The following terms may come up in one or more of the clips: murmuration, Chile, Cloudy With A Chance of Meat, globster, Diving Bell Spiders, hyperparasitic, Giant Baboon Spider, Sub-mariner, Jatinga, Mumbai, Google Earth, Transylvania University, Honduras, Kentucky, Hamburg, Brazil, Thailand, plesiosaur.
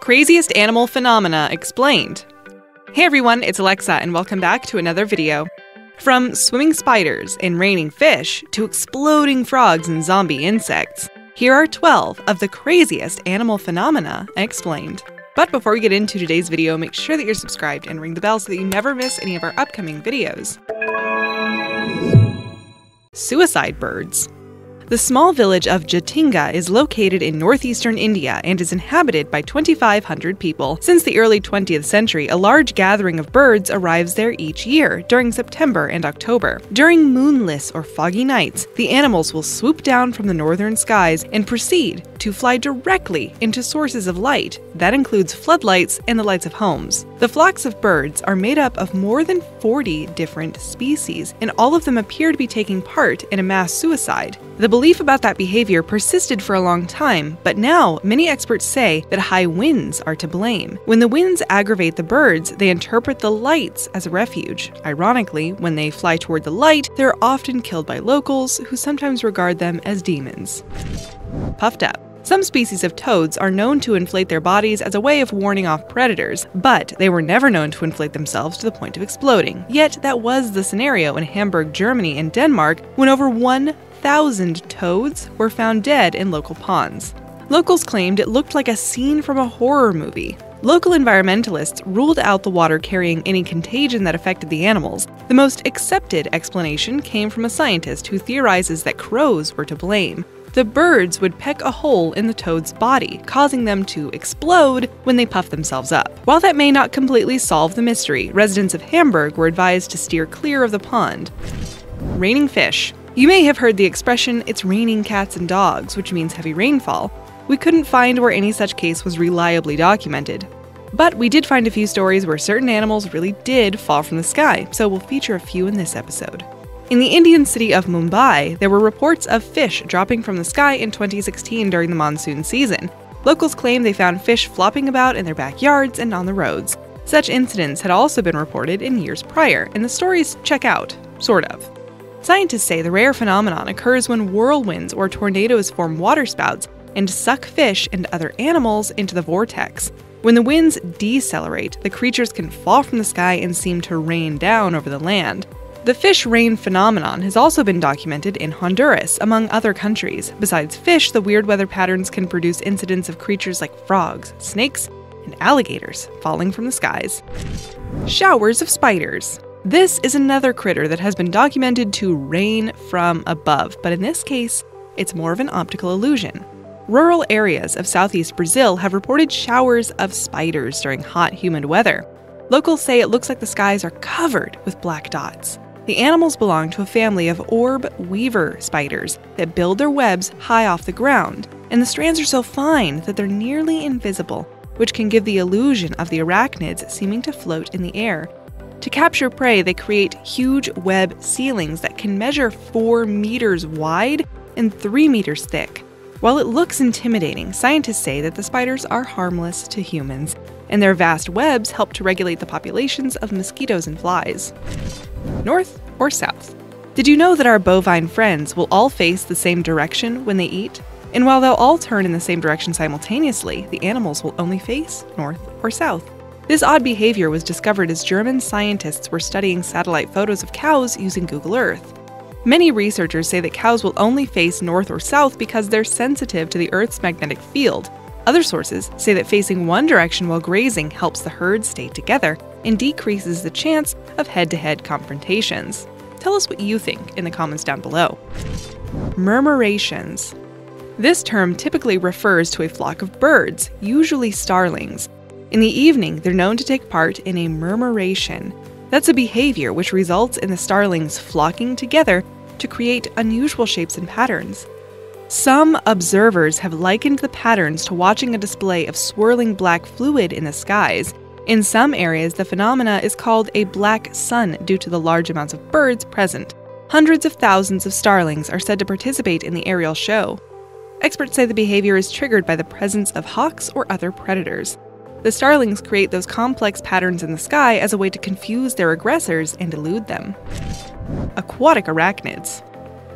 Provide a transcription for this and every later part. Craziest Animal Phenomena Explained. Hey everyone, it's Alexa and welcome back to another video. From swimming spiders and raining fish to exploding frogs and zombie insects, here are 12 of the craziest animal phenomena explained. But before we get into today's video, make sure that you're subscribed and ring the bell so that you never miss any of our upcoming videos. Suicide birds. The small village of Jatinga is located in northeastern India and is inhabited by 2,500 people. Since the early 20th century, a large gathering of birds arrives there each year during September and October. During moonless or foggy nights, the animals will swoop down from the northern skies and proceed to fly directly into sources of light. That includes floodlights and the lights of homes. The flocks of birds are made up of more than 40 different species, and all of them appear to be taking part in a mass suicide. The belief about that behavior persisted for a long time, but now many experts say that high winds are to blame. When the winds aggravate the birds, they interpret the lights as a refuge. Ironically, when they fly toward the light, they are often killed by locals, who sometimes regard them as demons. Puffed up. Some species of toads are known to inflate their bodies as a way of warning off predators, but they were never known to inflate themselves to the point of exploding. Yet that was the scenario in Hamburg, Germany and Denmark when over 1,000 toads were found dead in local ponds. Locals claimed it looked like a scene from a horror movie. Local environmentalists ruled out the water carrying any contagion that affected the animals. The most accepted explanation came from a scientist who theorizes that crows were to blame. The birds would peck a hole in the toad's body, causing them to explode when they puff themselves up. While that may not completely solve the mystery, residents of Hamburg were advised to steer clear of the pond. Raining fish. You may have heard the expression, "It's raining cats and dogs," which means heavy rainfall. We couldn't find where any such case was reliably documented. But we did find a few stories where certain animals really did fall from the sky, so we'll feature a few in this episode. In the Indian city of Mumbai, there were reports of fish dropping from the sky in 2016 during the monsoon season. Locals claim they found fish flopping about in their backyards and on the roads. Such incidents had also been reported in years prior, and the stories check out, sort of. Scientists say the rare phenomenon occurs when whirlwinds or tornadoes form waterspouts and suck fish and other animals into the vortex. When the winds decelerate, the creatures can fall from the sky and seem to rain down over the land. The fish rain phenomenon has also been documented in Honduras, among other countries. Besides fish, the weird weather patterns can produce incidents of creatures like frogs, snakes, and alligators falling from the skies. Showers of spiders. This is another critter that has been documented to rain from above, but in this case, it's more of an optical illusion. Rural areas of southeast Brazil have reported showers of spiders during hot, humid weather. Locals say it looks like the skies are covered with black dots. The animals belong to a family of orb weaver spiders that build their webs high off the ground, and the strands are so fine that they're nearly invisible, which can give the illusion of the arachnids seeming to float in the air. To capture prey, they create huge web ceilings that can measure 4 meters wide and 3 meters thick. While it looks intimidating, scientists say that the spiders are harmless to humans, and their vast webs help to regulate the populations of mosquitoes and flies. North or south? Did you know that our bovine friends will all face the same direction when they eat? And while they'll all turn in the same direction simultaneously, the animals will only face north or south. This odd behavior was discovered as German scientists were studying satellite photos of cows using Google Earth. Many researchers say that cows will only face north or south because they're sensitive to the Earth's magnetic field. Other sources say that facing one direction while grazing helps the herd stay together and decreases the chance of head-to-head confrontations. Tell us what you think in the comments down below. Murmurations. This term typically refers to a flock of birds, usually starlings. In the evening, they're known to take part in a murmuration. That's a behavior which results in the starlings flocking together to create unusual shapes and patterns. Some observers have likened the patterns to watching a display of swirling black fluid in the skies. In some areas, the phenomena is called a black sun due to the large amounts of birds present. Hundreds of thousands of starlings are said to participate in the aerial show. Experts say the behavior is triggered by the presence of hawks or other predators. The starlings create those complex patterns in the sky as a way to confuse their aggressors and elude them. Aquatic arachnids.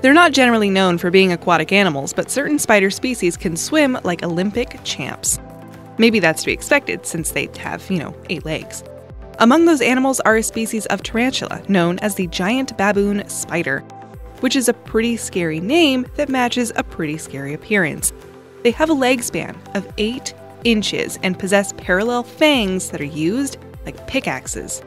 They're not generally known for being aquatic animals, but certain spider species can swim like Olympic champs. Maybe that's to be expected since they have, 8 legs. Among those animals are a species of tarantula known as the giant baboon spider, which is a pretty scary name that matches a pretty scary appearance. They have a leg span of 8 inches and possess parallel fangs that are used like pickaxes.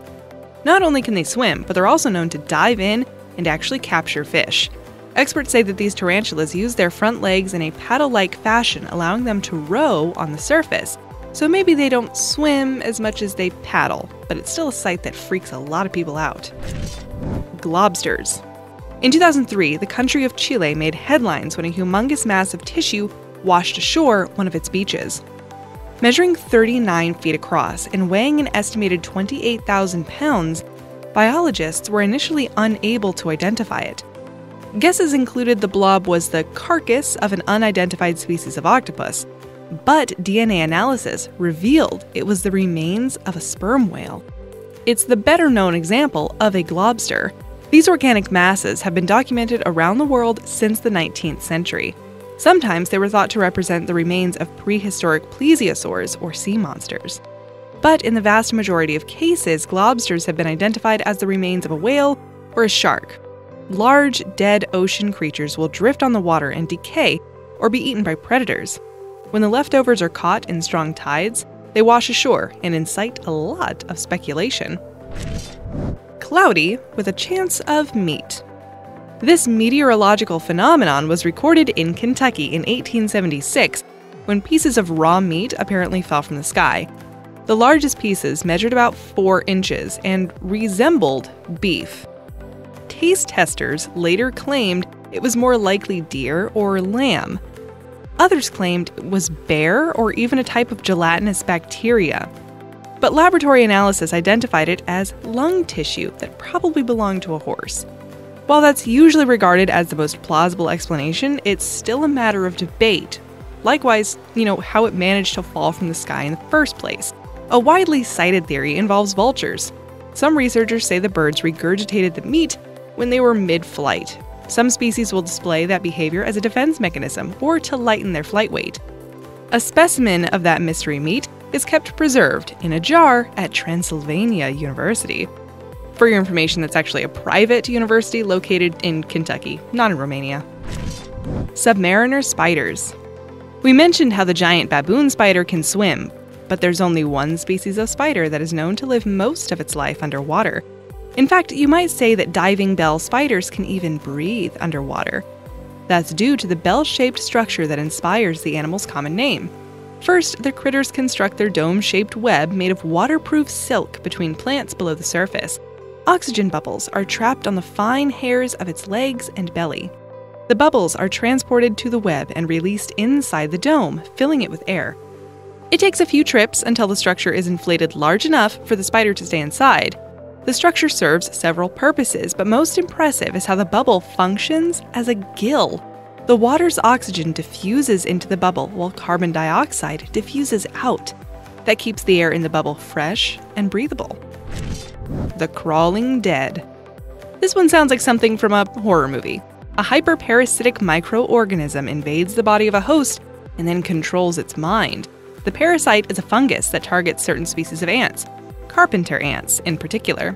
Not only can they swim, but they're also known to dive in and actually capture fish. Experts say that these tarantulas use their front legs in a paddle-like fashion, allowing them to row on the surface. So maybe they don't swim as much as they paddle, but it's still a sight that freaks a lot of people out. Globsters. In 2003, the country of Chile made headlines when a humongous mass of tissue washed ashore one of its beaches. Measuring 39 feet across and weighing an estimated 28,000 pounds, biologists were initially unable to identify it. Guesses included the blob was the carcass of an unidentified species of octopus, but DNA analysis revealed it was the remains of a sperm whale. It's the better-known example of a globster. These organic masses have been documented around the world since the 19th century. Sometimes they were thought to represent the remains of prehistoric plesiosaurs or sea monsters. But in the vast majority of cases, globsters have been identified as the remains of a whale or a shark. Large, dead ocean creatures will drift on the water and decay or be eaten by predators. When the leftovers are caught in strong tides, they wash ashore and incite a lot of speculation. Cloudy with a Chance of Meat. This meteorological phenomenon was recorded in Kentucky in 1876 when pieces of raw meat apparently fell from the sky. The largest pieces measured about 4 inches and resembled beef. Taste testers later claimed it was more likely deer or lamb. Others claimed it was bear or even a type of gelatinous bacteria. But laboratory analysis identified it as lung tissue that probably belonged to a horse. While that's usually regarded as the most plausible explanation, it's still a matter of debate. Likewise, how it managed to fall from the sky in the first place. A widely cited theory involves vultures. Some researchers say the birds regurgitated the meat when they were mid-flight. Some species will display that behavior as a defense mechanism or to lighten their flight weight. A specimen of that mystery meat is kept preserved in a jar at Transylvania University. For your information, that's actually a private university located in Kentucky, not in Romania. Submariner spiders. We mentioned how the giant baboon spider can swim, but there's only one species of spider that is known to live most of its life underwater. In fact, you might say that diving bell spiders can even breathe underwater. That's due to the bell-shaped structure that inspires the animal's common name. First, the critters construct their dome-shaped web made of waterproof silk between plants below the surface. Oxygen bubbles are trapped on the fine hairs of its legs and belly. The bubbles are transported to the web and released inside the dome, filling it with air. It takes a few trips until the structure is inflated large enough for the spider to stay inside. The structure serves several purposes, but most impressive is how the bubble functions as a gill. The water's oxygen diffuses into the bubble while carbon dioxide diffuses out. That keeps the air in the bubble fresh and breathable. The crawling dead. This one sounds like something from a horror movie. A hyperparasitic microorganism invades the body of a host and then controls its mind. The parasite is a fungus that targets certain species of ants, carpenter ants in particular.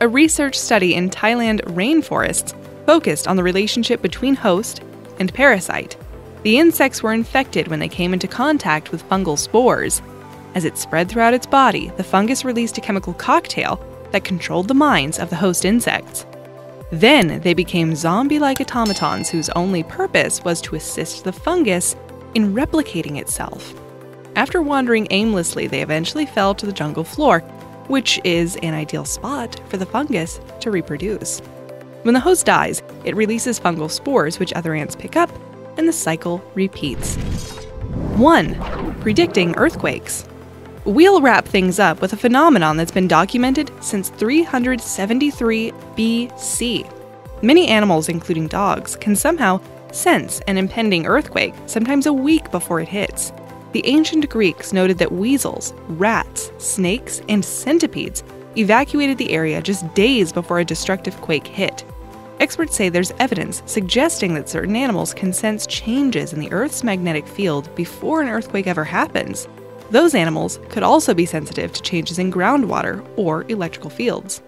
A research study in Thailand rainforests focused on the relationship between host and parasite. The insects were infected when they came into contact with fungal spores. As it spread throughout its body, the fungus released a chemical cocktail that controlled the minds of the host insects. Then they became zombie-like automatons whose only purpose was to assist the fungus in replicating itself. After wandering aimlessly, they eventually fell to the jungle floor, which is an ideal spot for the fungus to reproduce. When the host dies, it releases fungal spores, which other ants pick up, and the cycle repeats. 1. Predicting earthquakes. We'll wrap things up with a phenomenon that's been documented since 373 BC. Many animals, including dogs, can somehow sense an impending earthquake, sometimes a week before it hits. The ancient Greeks noted that weasels, rats, snakes, and centipedes evacuated the area just days before a destructive quake hit. Experts say there's evidence suggesting that certain animals can sense changes in the Earth's magnetic field before an earthquake ever happens. Those animals could also be sensitive to changes in groundwater or electrical fields.